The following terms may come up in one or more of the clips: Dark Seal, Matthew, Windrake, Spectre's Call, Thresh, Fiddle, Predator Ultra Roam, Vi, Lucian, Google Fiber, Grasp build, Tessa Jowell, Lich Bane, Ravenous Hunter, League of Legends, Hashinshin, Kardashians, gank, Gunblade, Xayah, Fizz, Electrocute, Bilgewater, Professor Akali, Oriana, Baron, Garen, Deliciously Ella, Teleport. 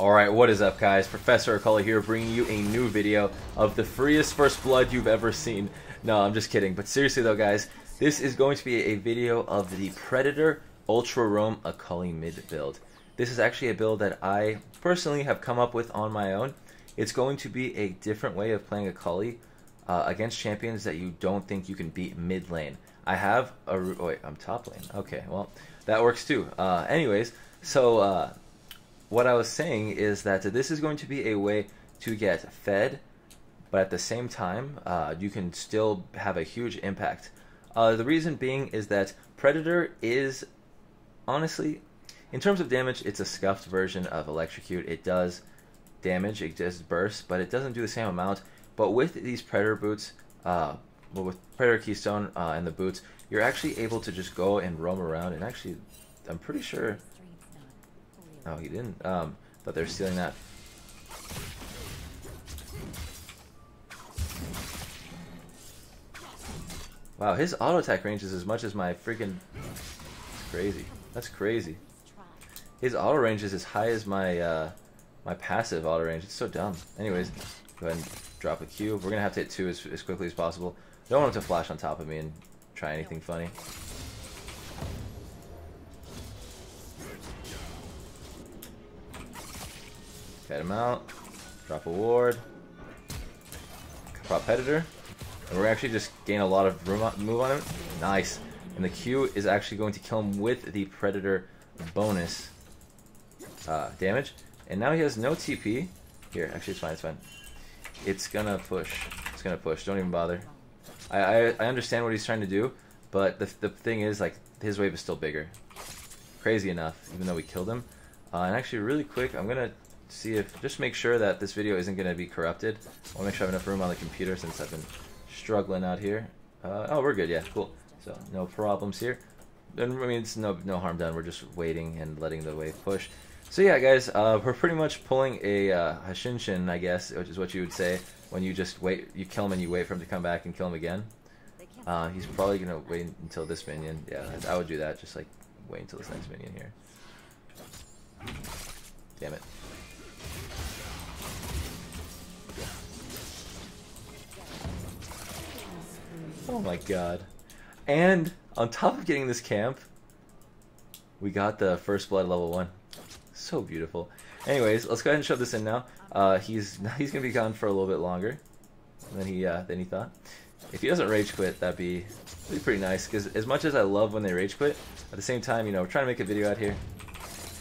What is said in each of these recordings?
Alright, what is up guys? Professor Akali here bringing you a new video of the freest first blood you've ever seen. No, I'm just kidding. But seriously though guys, this is going to be a video of the Predator Ultra Roam Akali mid build. This is actually a build that I personally have come up with on my own. It's going to be a different way of playing Akali against champions that you don't think you can beat mid lane. I have a... wait, I'm top lane. Okay, well, that works too. What I was saying is that this is going to be a way to get fed, but at the same time, you can still have a huge impact. The reason being is that Predator is, honestly, in terms of damage, it's a scuffed version of Electrocute. It does damage, it does burst, but it doesn't do the same amount. But with these Predator boots, with Predator Keystone and the boots, you're actually able to just go and roam around, and actually, I'm pretty sure... Oh, he didn't. But they're stealing that. Wow, his auto attack range is as much as my freaking... That's crazy. That's crazy. His auto range is as high as my my passive auto range. It's so dumb. Anyways, go ahead and drop a Q. We're gonna have to hit two as quickly as possible. Don't want him to flash on top of me and try anything funny. Cut him out, drop a ward, prop Predator, and we're actually just gain a lot of room move on him. Nice. And the Q is actually going to kill him with the Predator bonus damage. And now he has no TP. Here, actually it's fine, it's fine. It's gonna push. It's gonna push. Don't even bother. I understand what he's trying to do, but the thing is, like, his wave is still bigger. Crazy enough, even though we killed him. And actually really quick, I'm gonna see if, just make sure that this video isn't going to be corrupted. I want to make sure I have enough room on the computer since I've been struggling out here. Oh, we're good, yeah, cool. So, no problems here. And I mean, it's no harm done. We're just waiting and letting the wave push. So yeah, guys, we're pretty much pulling a Hashinshin, I guess, which is what you would say when you just wait, you kill him and you wait for him to come back and kill him again. He's probably going to wait until this minion. Yeah, I would do that, just like wait until this next minion here. Damn it. Oh my god. And on top of getting this camp, we got the first blood level 1. So beautiful. Anyways, let's go ahead and shove this in now. He's gonna be gone for a little bit longer than he thought. If he doesn't rage quit, that'd be pretty nice, because as much as I love when they rage quit, at the same time, you know, we're trying to make a video out here.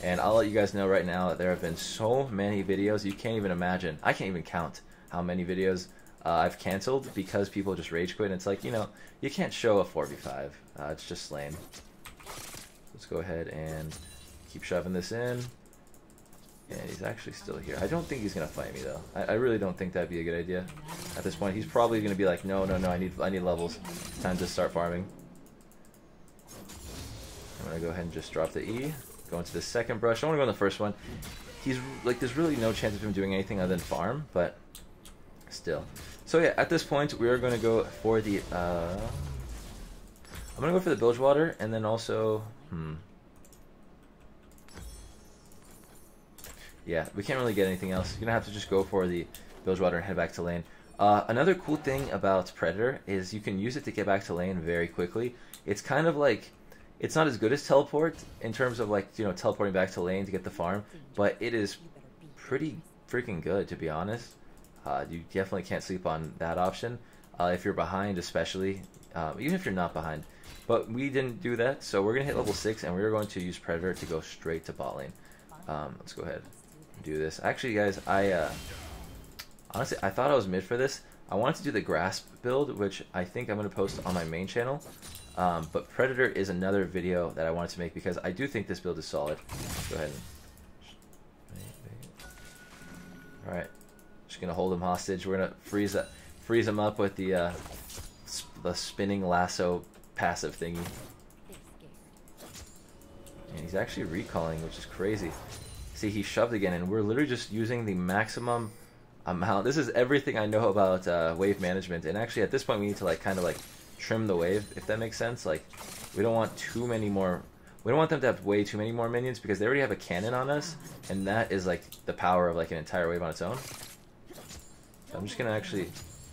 And I'll let you guys know right now that there have been so many videos you can't even imagine. I can't even count how many videos I've canceled because people just rage quit, and it's like, you know, you can't show a 4v5. It's just lame. Let's go ahead and keep shoving this in. And he's actually still here. I don't think he's gonna fight me though. I really don't think that'd be a good idea. At this point, he's probably gonna be like, no, I need levels. It's time to start farming. I'm gonna go ahead and just drop the E. Go into the second brush. I wanna go in the first one. He's like, there's really no chance of him doing anything other than farm, but still. So yeah, at this point, we are going to go for the, I'm going to go for the Bilgewater, and then also, yeah, we can't really get anything else. You're going to have to just go for the Bilgewater and head back to lane. Another cool thing about Predator is you can use it to get back to lane very quickly. It's kind of like, it's not as good as Teleport in terms of, like, you know, teleporting back to lane to get the farm, but it is pretty freaking good, to be honest. You definitely can't sleep on that option, if you're behind especially, even if you're not behind. But we didn't do that, so we're going to hit level 6, and we're going to use Predator to go straight to bot lane. Let's go ahead and do this. Actually, guys, honestly, I thought I was mid for this. I wanted to do the Grasp build, which I think I'm going to post on my main channel. But Predator is another video that I wanted to make because I do think this build is solid. Let's go ahead and... Alright. Just gonna hold him hostage. We're gonna freeze him up with the spinning lasso passive thingy. And he's actually recalling, which is crazy. See, he shoved again, and we're literally just using the maximum amount. This is everything I know about wave management. And actually, at this point, we need to like kind of like trim the wave, if that makes sense. Like, we don't want too many more. We don't want them to have way too many more minions because they already have a cannon on us, and that is like the power of like an entire wave on its own. So I'm just gonna actually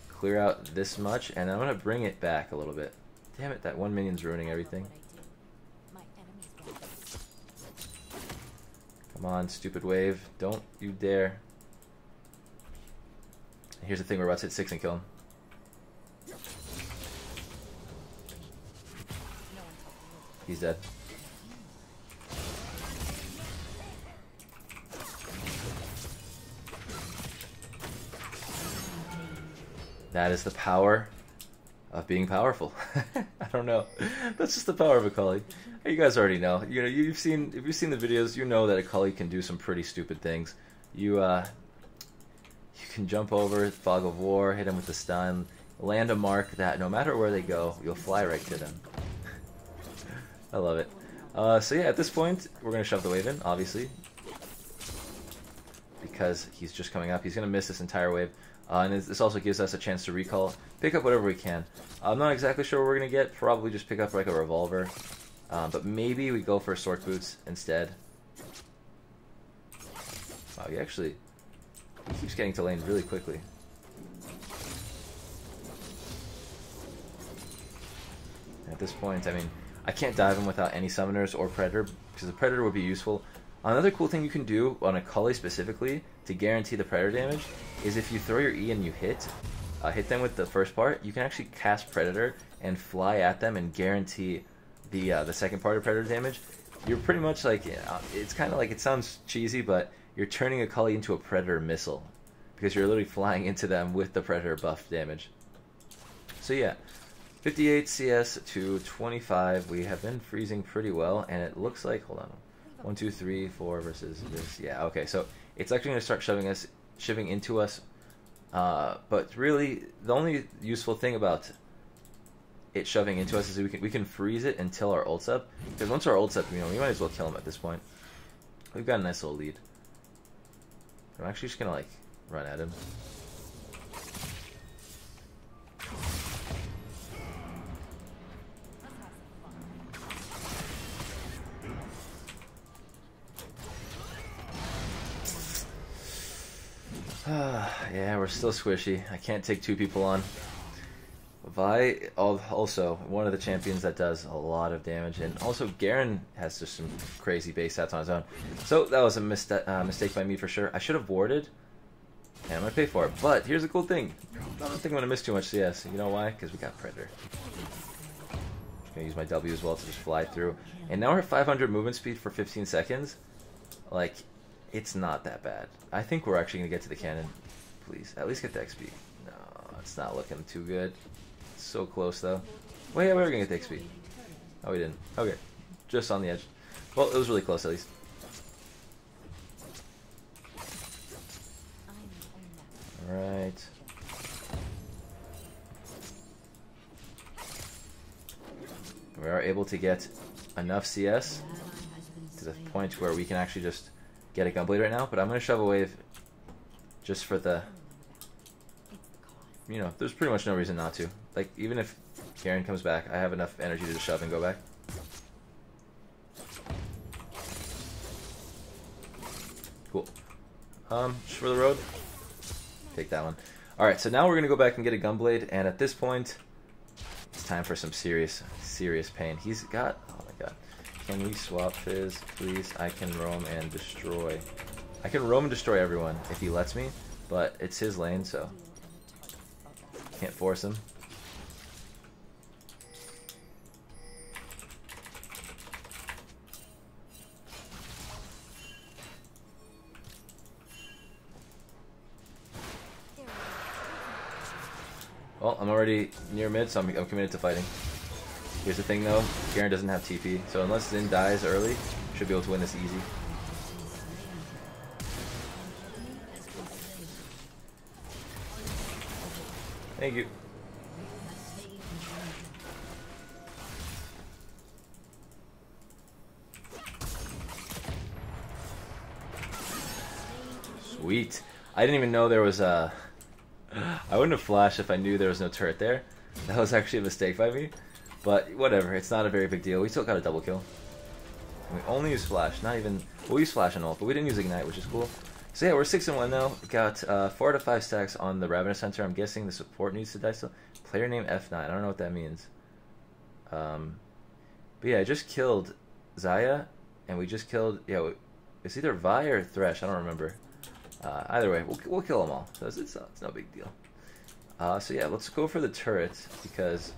clear out this much, and I'm gonna bring it back a little bit. Damn it, that one minion's ruining everything. Come on, stupid wave. Don't you dare. Here's the thing, we're about to hit 6 and kill him. He's dead. That is the power of being powerful. I don't know. That's just the power of Akali. You guys already know. You know, if you've seen the videos, you know that Akali can do some pretty stupid things. You can jump over, Fog of War, hit him with the stun, land a mark that no matter where they go, you'll fly right to them. I love it. So yeah, at this point, we're going to shove the wave in, obviously. Because he's just coming up. He's going to miss this entire wave. And this also gives us a chance to recall. Pick up whatever we can. I'm not exactly sure what we're going to get. Probably just pick up like a revolver. But maybe we go for Stork Boots instead. Wow, he keeps getting to lane really quickly. At this point, I mean, I can't dive him without any summoners or Predator, because the Predator would be useful. Another cool thing you can do on Akali specifically to guarantee the Predator damage is if you throw your E and you hit, hit them with the first part, you can actually cast Predator and fly at them and guarantee the second part of Predator damage. You're pretty much like, it's kind of like, it sounds cheesy, but you're turning Akali into a Predator missile, because you're literally flying into them with the Predator buff damage. So yeah. 58 CS to 25, we have been freezing pretty well, and it looks like, hold on, 1, 2, 3, 4 versus this, yeah, okay, so it's actually going to start shoving into us, but really, the only useful thing about it shoving into us is we can freeze it until our ult's up, because once our ult's up, you know, we might as well kill him at this point. We've got a nice little lead. I'm actually just going to, like, run at him. Yeah, we're still squishy. I can't take two people on. Vi, also, one of the champions that does a lot of damage, and also Garen has just some crazy base stats on his own. So that was a mistake by me for sure. I should have warded, and I'm going to pay for it. But here's the cool thing. I don't think I'm going to miss too much CS. You know why? Because we got Predator. I'm just going to use my W as well to just fly through. And now we're at 500 movement speed for 15 seconds. Like, it's not that bad. I think we're actually going to get to the cannon. Please, at least get the XP. No, it's not looking too good. It's so close, though. Well, yeah, we were going to get the XP. Oh, we didn't. Okay, just on the edge. Well, it was really close, at least. Alright. We are able to get enough CS to the point where we can actually just get a Gunblade right now, but I'm going to shove a wave just for the, you know, there's pretty much no reason not to. Like, even if Garen comes back, I have enough energy to just shove and go back. Cool. Just for the road. Take that one. Alright, so now we're going to go back and get a Gunblade, and at this point, it's time for some serious, serious pain. He's got, oh my god. Can we swap Fizz, please? I can roam and destroy. I can roam and destroy everyone if he lets me, but it's his lane, so can't force him. Well, I'm already near mid, so I'm committed to fighting. Here's the thing though, Garen doesn't have TP, so unless Zin dies early, should be able to win this easy. Thank you. Sweet. I didn't even know there was a... I wouldn't have flashed if I knew there was no turret there. That was actually a mistake by me. But whatever, it's not a very big deal. We still got a double kill. We only use Flash, not even... We'll use Flash and ult, but we didn't use Ignite, which is cool. So yeah, we're 6-1 now. Got 4 out of 5 stacks on the Ravenous Hunter. I'm guessing the support needs to die still. Player name F9. I don't know what that means. But yeah, I just killed Xayah, and we just killed... Yeah, it's either Vi or Thresh. I don't remember. Either way, we'll kill them all. So it's no big deal. So yeah, let's go for the turret, because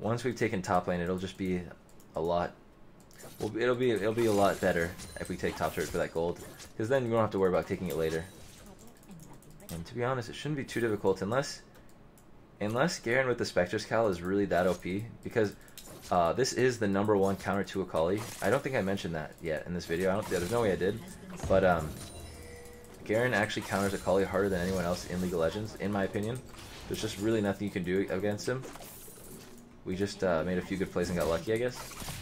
once we've taken top lane, it'll just be a lot... It'll be a lot better if we take top turret for that gold, because then we don't have to worry about taking it later. And to be honest, it shouldn't be too difficult unless Garen with the Spectre's Call is really that OP, because this is the #1 counter to Akali. I don't think I mentioned that yet in this video. I don't. There's no way I did, but Garen actually counters Akali harder than anyone else in League of Legends, in my opinion. There's just really nothing you can do against him. We just made a few good plays and got lucky, I guess.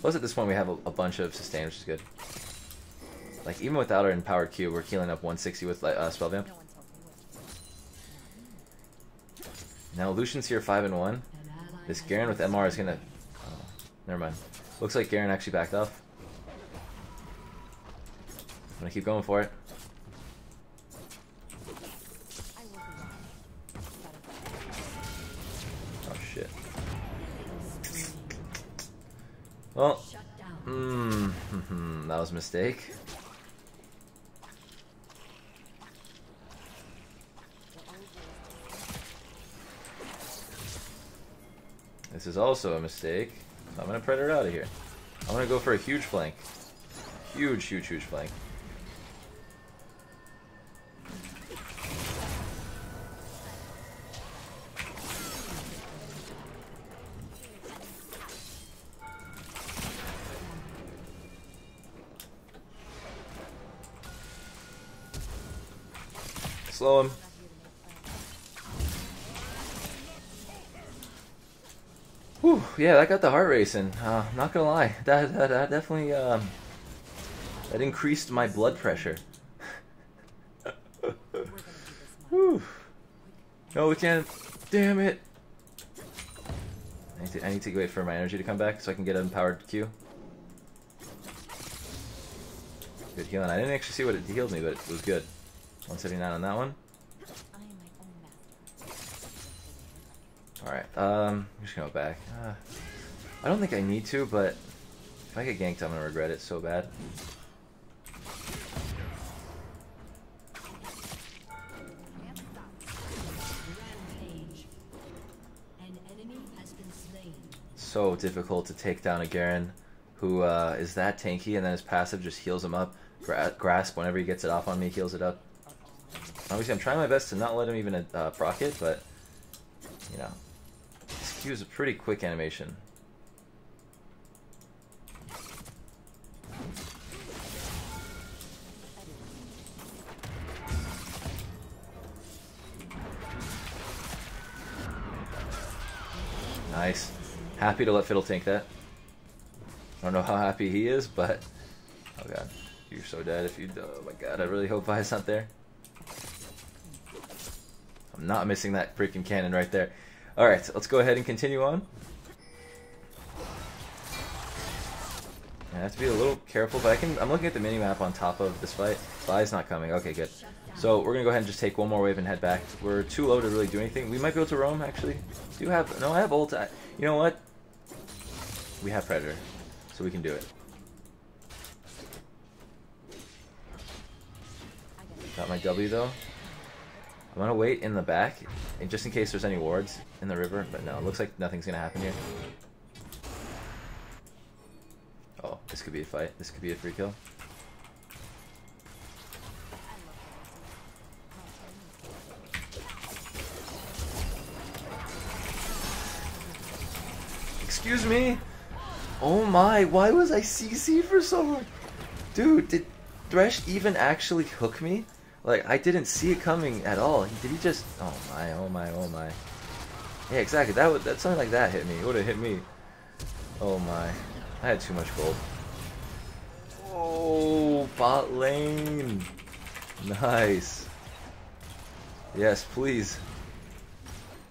Plus, at this point, we have a bunch of sustain, which is good. Like, even without our empowered Q, we're healing up 160 with Spell Vamp. Now, Lucian's here 5-1. This Garen with MR is gonna... Oh, never mind. Looks like Garen actually backed off. I'm gonna keep going for it. Oh, shit. Well, that was a mistake. This is also a mistake. I'm gonna Predator out of here. I'm gonna go for a huge flank. Huge, huge, huge flank. Slow him. Whew, yeah, that got the heart racing. Not gonna lie, that definitely that increased my blood pressure. Whew. No, we can't. Damn it! I need to wait for my energy to come back so I can get an empowered Q. Good healing. I didn't actually see what it healed me, but it was good. 179 on that one. Alright, I'm just gonna go back. I don't think I need to, but if I get ganked, I'm gonna regret it so bad. So difficult to take down a Garen who is that tanky, and then his passive just heals him up. Grasp, whenever he gets it off on me, heals it up. Obviously, I'm trying my best to not let him even proc it, but, you know, this Q is a pretty quick animation. Nice. Happy to let Fiddle tank that. I don't know how happy he is, but, oh god, you're so dead if you, oh my god, I really hope Vi's not there. I'm not missing that freaking cannon right there. Alright, so let's go ahead and continue on. I have to be a little careful, but I'm looking at the minimap on top of this fight. Fly's not coming. Okay, good. So we're going to go ahead and just take one more wave and head back. We're too low to really do anything. We might be able to roam, actually. No, I have ult. You know what? We have Predator, so we can do it. Got my W, though. I'm gonna wait in the back, and just in case there's any wards in the river, but no, it looks like nothing's gonna happen here. Oh, this could be a fight. This could be a free kill. Excuse me? Oh my, why was I CC for so long? Dude, did Thresh even actually hook me? Like, I didn't see it coming at all. Did he just... Oh my, oh my, oh my. Yeah, exactly. That something like that hit me. It would have hit me. Oh my. I had too much gold. Oh... bot lane. Nice. Yes, please.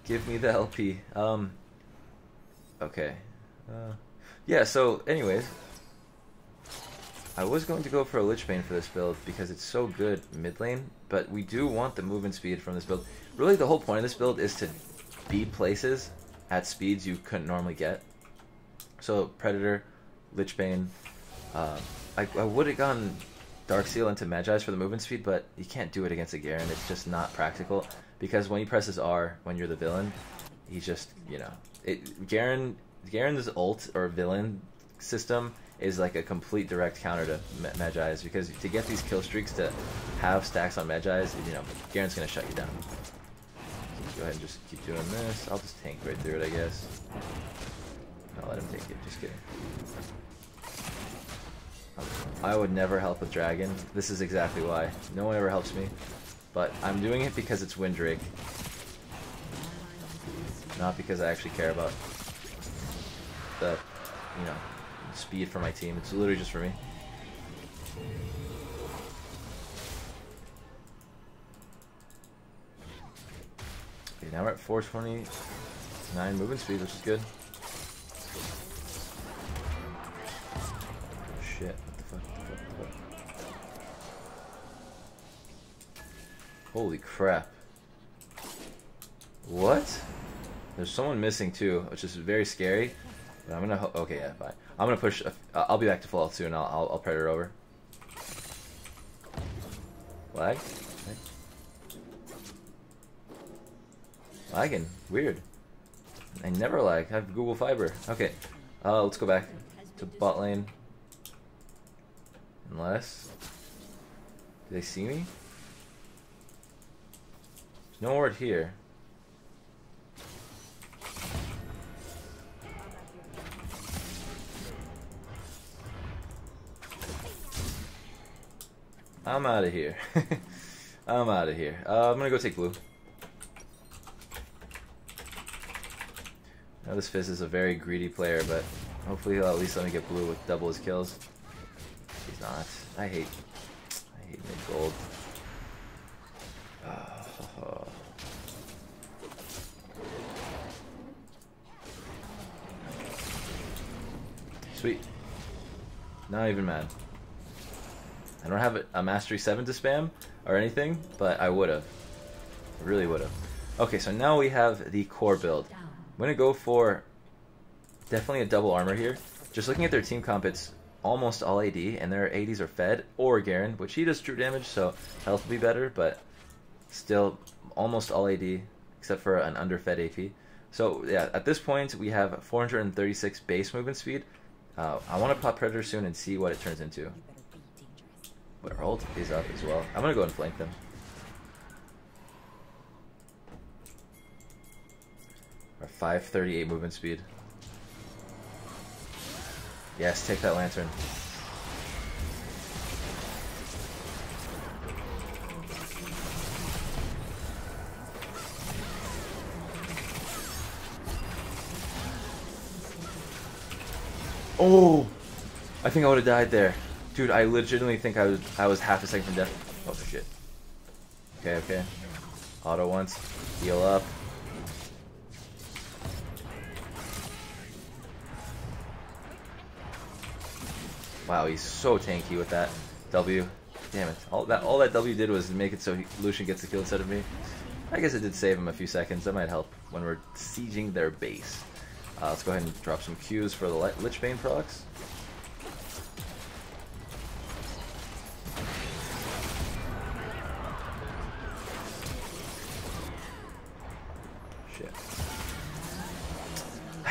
Give me the LP. Okay. Yeah, so anyways, I was going to go for a Lich Bane for this build because it's so good mid lane, but we do want the movement speed from this build. Really, the whole point of this build is to be places at speeds you couldn't normally get. So Predator, Lich Bane, I would have gone Dark Seal into Magi's for the movement speed, but you can't do it against a Garen. It's just not practical because when he presses R when you're the villain, he just, you know, Garen's ult or villain system is like a complete direct counter to Magi's, because to get these kill streaks to have stacks on Magi's, you know, Garen's gonna shut you down. Go ahead and just keep doing this. I'll just tank right through it, I guess. I'll let him take it. Just kidding. I would never help a dragon. This is exactly why. No one ever helps me. But I'm doing it because it's Windrake. Not because I actually care about the, you know, speed for my team. It's literally just for me. Okay, now we're at 429 movement speed, which is good. Shit, what the fuck. Holy crap. What? There's someone missing too, which is very scary. But I'm gonna, okay, yeah, fine. I'm gonna push, I'll be back to full health soon, I'll Predator over. Lag? Lagging. Weird. I never lag. I have Google Fiber. Okay. Let's go back to bot lane. Unless... do they see me? There's no word here. I'm out of here. I'm out of here. I'm gonna go take blue. Now this Fizz is a very greedy player, but hopefully he'll at least let me get blue with double his kills. He's not. I hate mid gold. Oh. Sweet. Not even mad. I don't have a Mastery 7 to spam or anything, but I would've. I really would've. Okay, so now we have the core build. I'm gonna go for definitely a double armor here. Just looking at their team comp, it's almost all AD, and their ADs are Fed or Garen, which he does true damage, so health will be better, but still almost all AD, except for an underfed AP. So yeah, at this point we have 436 base movement speed. I want to pop Predator soon and see what it turns into. But our ult is up as well. I'm gonna go and flank them. Our 538 movement speed. Yes, take that lantern. Oh! I think I would have died there. Dude, I legitimately think I was half a second from death. Oh shit. Okay, okay. Auto once. Heal up. Wow, he's so tanky with that W. Damn it! All that W did was make it so Lucian gets the kill instead of me. I guess it did save him a few seconds. That might help when we're sieging their base. Let's go ahead and drop some Qs for the Lich Bane procs.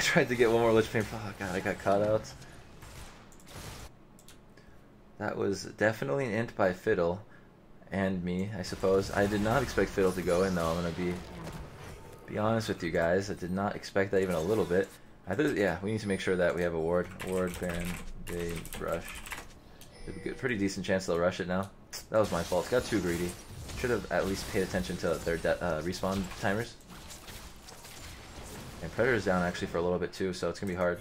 Tried to get one more Lich Bane. Oh god, I got caught out. That was definitely an int by Fiddle and me, I suppose. I did not expect Fiddle to go in though, I'm gonna be honest with you guys. I did not expect that even a little bit. I thought, yeah, we need to make sure that we have a ward. Ward, Baron, they rush. Good, pretty decent chance they'll rush it now. That was my fault. Got too greedy. Should have at least paid attention to their respawn timers. And Predator's down actually for a little bit too, so it's gonna be hard.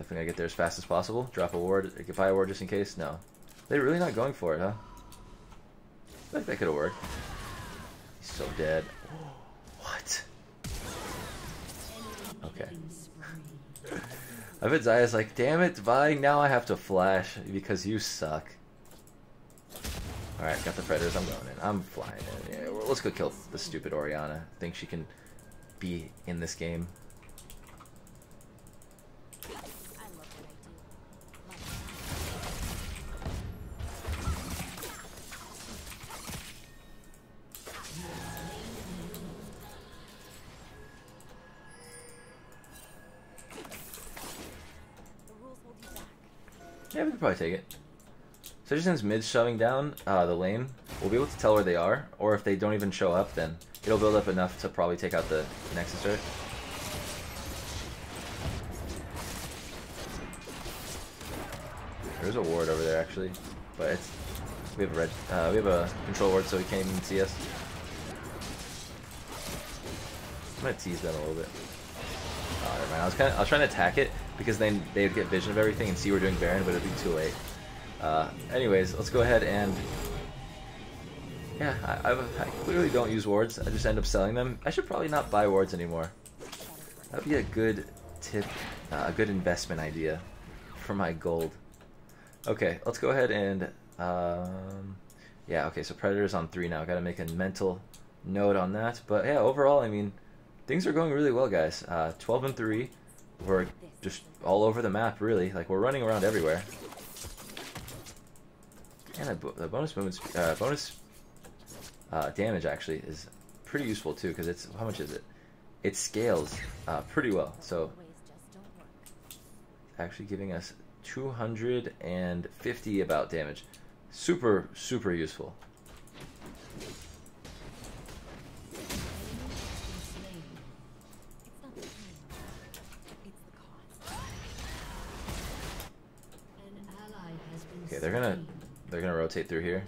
Definitely gotta get there as fast as possible. Drop a ward, buy a ward just in case. No. They're really not going for it, huh? I think that could've worked. He's so dead. What? Okay. I bet Xayah's like, damn it, Vi, now I have to flash because you suck. Alright, got the Predators, I'm going in. I'm flying in. Yeah, well, let's go kill the stupid Oriana. I think she can be in this game. Yeah, we could probably take it. So just since mid's shoving down the lane, we'll be able to tell where they are, or if they don't even show up, then it'll build up enough to probably take out the Nexus turret. There's a ward over there actually, but it's, we have a control ward, so he can't even see us. I'm gonna tease them a little bit. Oh, never mind. I was trying to attack it because then they would get vision of everything and see we're doing Baron, but it'd be too late. Anyways, let's go ahead and... Yeah, I clearly don't use wards. I just end up selling them. I should probably not buy wards anymore. That would be a good tip, a good investment idea for my gold. Okay, let's go ahead and... yeah, okay, so Predator's on 3 now. Gotta make a mental note on that. But yeah, overall, I mean, things are going really well, guys. 12 and 3. We're just all over the map, really. Like, we're running around everywhere. And the bonus movement, damage actually is pretty useful too, because it's, how much is it? It scales pretty well, so actually giving us 250 about damage. Super, super useful. Okay, they're gonna rotate through here.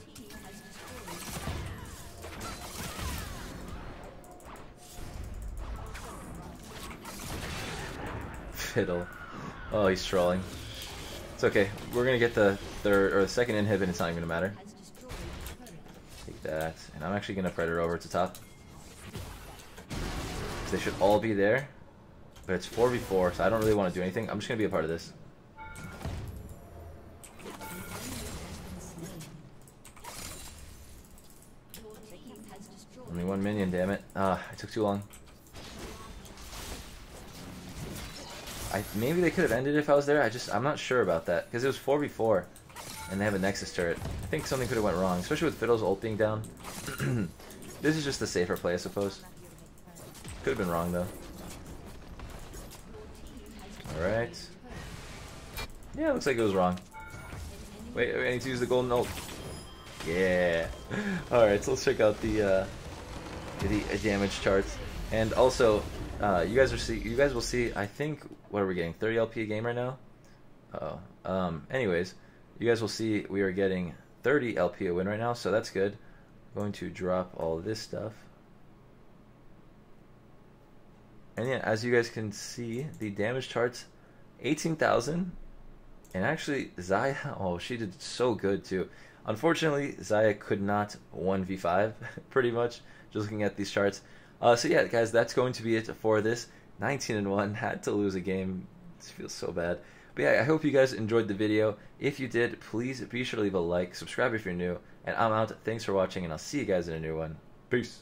Fiddle. Oh, he's trolling. It's okay. We're gonna get the third or the second inhib and it's not even gonna matter. Take that. And I'm actually gonna Predator over to top. They should all be there. But it's 4v4, so I don't really want to do anything. I'm just gonna be a part of this. Only one minion, damn it. I took too long. Maybe they could have ended if I was there. I'm not sure about that. Because it was 4v4, and they have a Nexus turret. I think something could have went wrong, especially with Fiddle's ult being down. This is just the safer play, I suppose. Could have been wrong, though. Alright. Yeah, looks like it was wrong. Wait, I need to use the golden ult. Yeah. Alright, so let's check out the damage charts. And also, you guys will see, I think, what are we getting, 30 LP a game right now? Anyways, you guys will see we are getting 30 LP a win right now, so that's good. I'm going to drop all this stuff. And yeah, as you guys can see, the damage charts, 18,000. And actually, Xayah, oh, she did so good too. Unfortunately, Xayah could not 1v5, pretty much, just looking at these charts. So yeah, guys, that's going to be it for this. 19-1, had to lose a game. It feels so bad. But yeah, I hope you guys enjoyed the video. If you did, please be sure to leave a like, subscribe if you're new, and I'm out. Thanks for watching, and I'll see you guys in a new one. Peace.